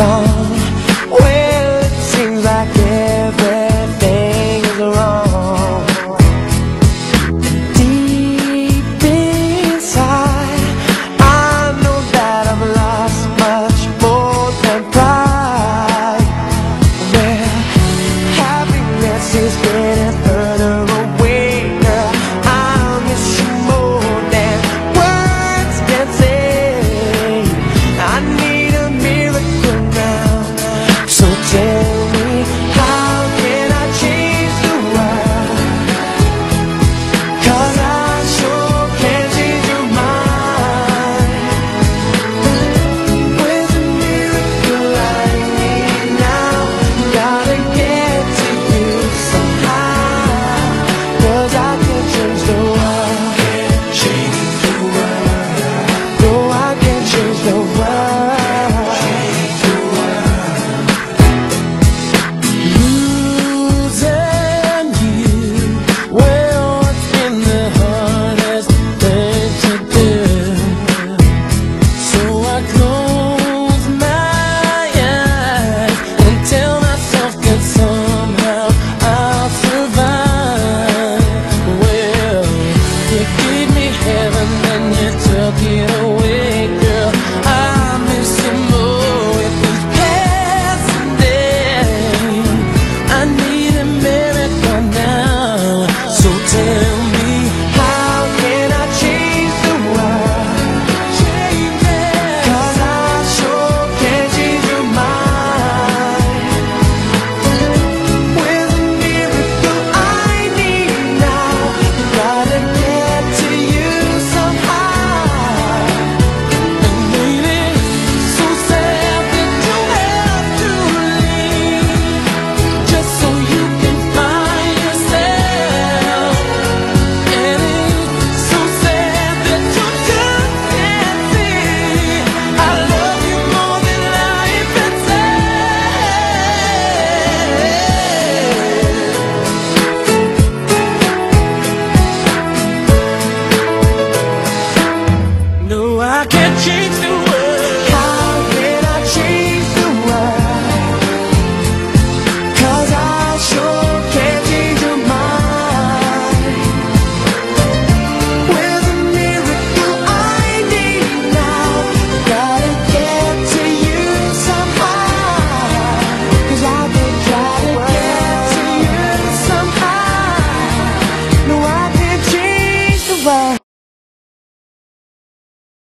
song.